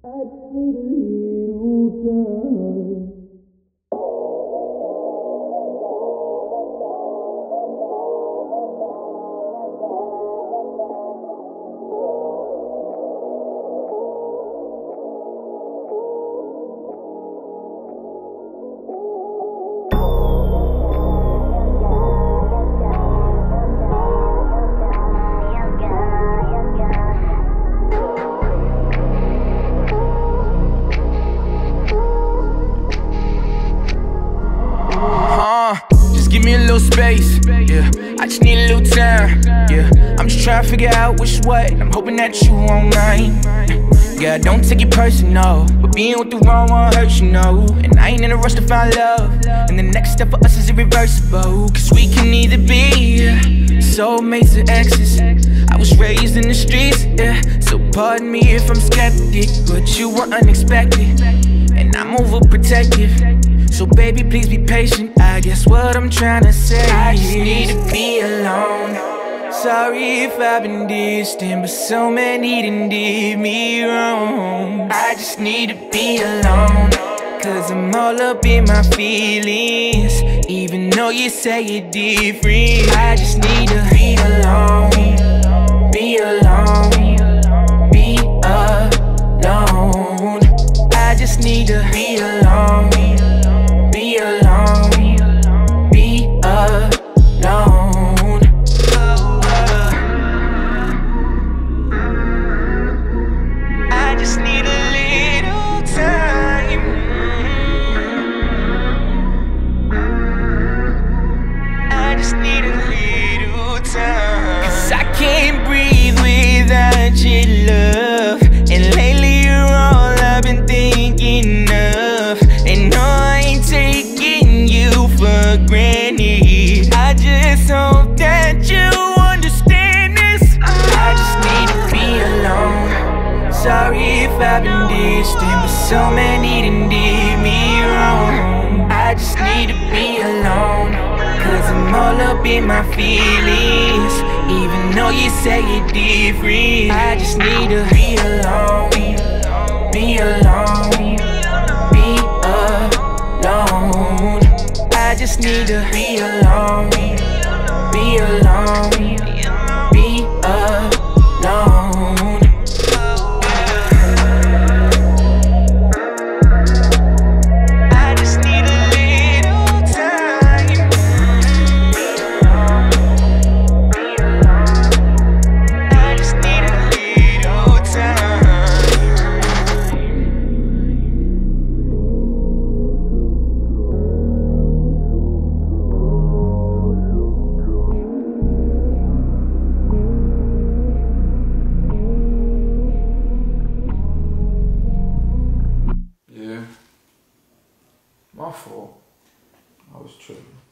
At little time. Give me a little space, yeah. I just need a little time, yeah. I'm just trying to figure out which what. I'm hoping that you won't mind. Girl, don't take it personal, but being with the wrong one hurts, you know. And I ain't in a rush to find love, and the next step for us is irreversible. Cause we can either be soulmates or exes. I was raised in the streets, yeah. So pardon me if I'm skeptic, but you were unexpected, and I'm overprotective. So baby, please be patient, I guess what I'm trying to say is I just need to be alone. Sorry if I've been distant, but so many done did me wrong. I just need to be alone, cause I'm all up in my feelings, even though you say it different. I just need to be alone, be alone, be alone. I just need to be alone, I've been distant, but so many done did me wrong. I just need to be alone, cause I'm all up in my feelings, even though you say it different. I just need to be alone, be alone, be alone. I just need to be alone, be alone, be alone. My fault. I was tripping.